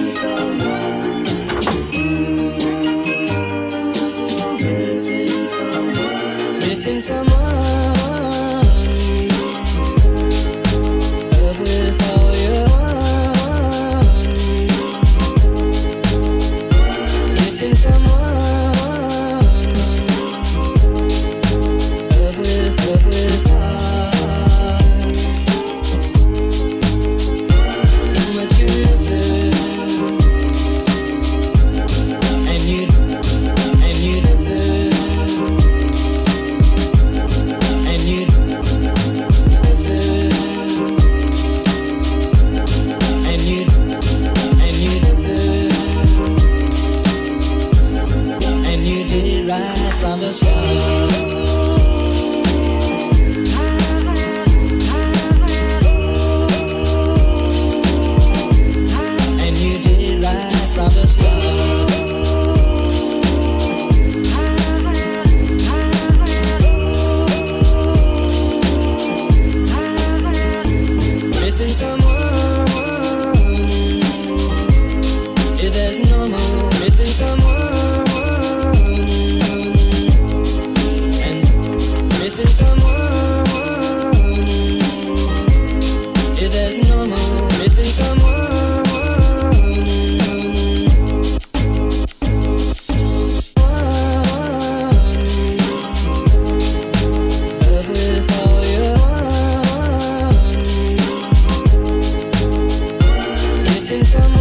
Missing someone without you. Missing someone without but you listen, and you listen. From the start. Missing someone.